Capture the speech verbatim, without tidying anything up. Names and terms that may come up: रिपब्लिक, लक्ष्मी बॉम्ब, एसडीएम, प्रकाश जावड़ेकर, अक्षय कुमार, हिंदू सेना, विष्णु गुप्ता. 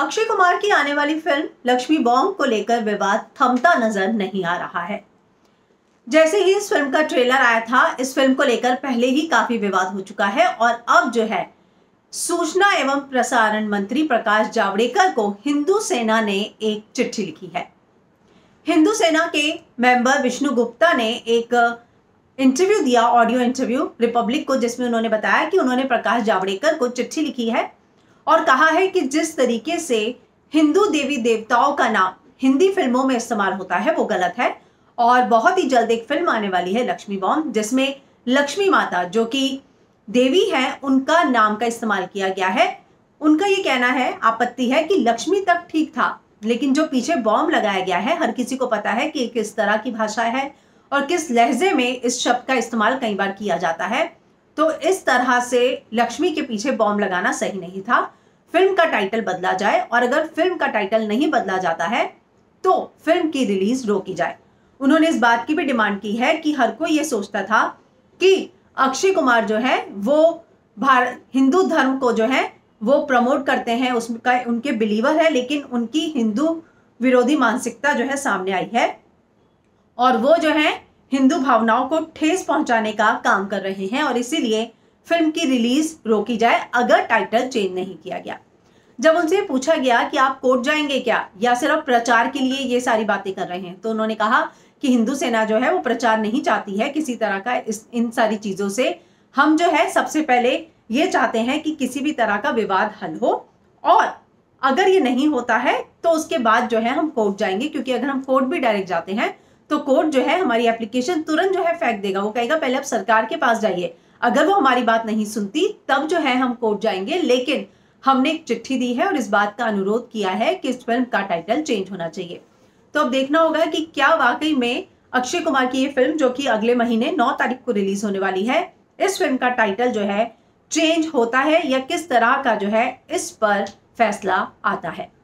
अक्षय कुमार की आने वाली फिल्म लक्ष्मी बॉम्ब को लेकर विवाद थमता नजर नहीं आ रहा है। जैसे ही इस फिल्म का ट्रेलर आया था, इस फिल्म को लेकर पहले ही काफी विवाद हो चुका है और अब जो है सूचना एवं प्रसारण मंत्री प्रकाश जावड़ेकर को हिंदू सेना ने एक चिट्ठी लिखी है। हिंदू सेना के मेंबर विष्णु गुप्ता ने एक इंटरव्यू दिया, ऑडियो इंटरव्यू रिपब्लिक को, जिसमें उन्होंने बताया कि उन्होंने प्रकाश जावड़ेकर को चिट्ठी लिखी है और कहा है कि जिस तरीके से हिंदू देवी देवताओं का नाम हिंदी फिल्मों में इस्तेमाल होता है वो गलत है और बहुत ही जल्द एक फिल्म आने वाली है लक्ष्मी बॉम्ब, जिसमें लक्ष्मी माता जो कि देवी हैं उनका नाम का इस्तेमाल किया गया है। उनका ये कहना है, आपत्ति है कि लक्ष्मी तक ठीक था, लेकिन जो पीछे बॉम्ब लगाया गया है हर किसी को पता है कि किस तरह की भाषा है और किस लहजे में इस शब्द का इस्तेमाल कई बार किया जाता है, तो इस तरह से लक्ष्मी के पीछे बॉम्ब लगाना सही नहीं था। फिल्म का टाइटल बदला जाए और अगर फिल्म का टाइटल नहीं बदला जाता है तो फिल्म की रिलीज रोकी जाए। उन्होंने इस बात की भी डिमांड की है कि हर कोई ये सोचता था कि अक्षय कुमार जो है वो भारत हिंदू धर्म को जो है वो प्रमोट करते हैं, उसका उनके बिलीवर है, लेकिन उनकी हिंदू विरोधी मानसिकता जो है सामने आई है और वो जो है हिंदू भावनाओं को ठेस पहुंचाने का काम कर रहे हैं और इसीलिए फिल्म की रिलीज रोकी जाए अगर टाइटल चेंज नहीं किया गया। जब उनसे पूछा गया कि आप कोर्ट जाएंगे क्या या सिर्फ प्रचार के लिए ये सारी बातें कर रहे हैं, तो उन्होंने कहा कि हिंदू सेना जो है वो प्रचार नहीं चाहती है किसी तरह का इस इन सारी चीज़ों से। हम जो है सबसे पहले ये चाहते हैं कि किसी भी तरह का विवाद हल हो और अगर ये नहीं होता है तो उसके बाद जो है हम कोर्ट जाएंगे, क्योंकि अगर हम कोर्ट भी डायरेक्ट जाते हैं तो कोर्ट जो है हमारी एप्लीकेशन तुरंत जो है फेंक देगा। वो कहेगा पहले आप सरकार के पास जाइए, अगर वो हमारी बात नहीं सुनती तब जो है हम कोर्ट जाएंगे। लेकिन हमने एक चिट्ठी दी है और इस बात का अनुरोध किया है कि इस फिल्म का टाइटल चेंज होना चाहिए। तो अब देखना होगा कि क्या वाकई में अक्षय कुमार की ये फिल्म जो कि अगले महीने नौ तारीख को रिलीज होने वाली है, इस फिल्म का टाइटल जो है चेंज होता है या किस तरह का जो है इस पर फैसला आता है।